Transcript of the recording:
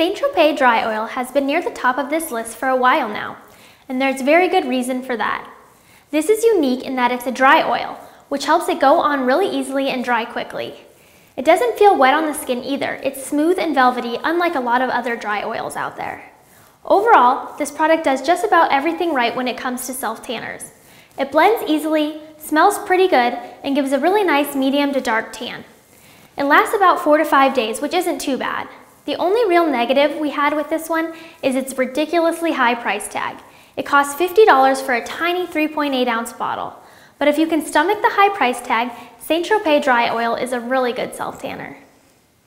St. Tropez Dry Oil has been near the top of this list for a while now, and there's very good reason for that. This is unique in that it's a dry oil, which helps it go on really easily and dry quickly. It doesn't feel wet on the skin either. It's smooth and velvety, unlike a lot of other dry oils out there. Overall, this product does just about everything right when it comes to self-tanners. It blends easily, smells pretty good, and gives a really nice medium to dark tan. It lasts about 4 to 5 days, which isn't too bad. The only real negative we had with this one is its ridiculously high price tag. It costs $50 for a tiny 3.8 ounce bottle. But if you can stomach the high price tag, St. Tropez Dry Oil is a really good self-tanner.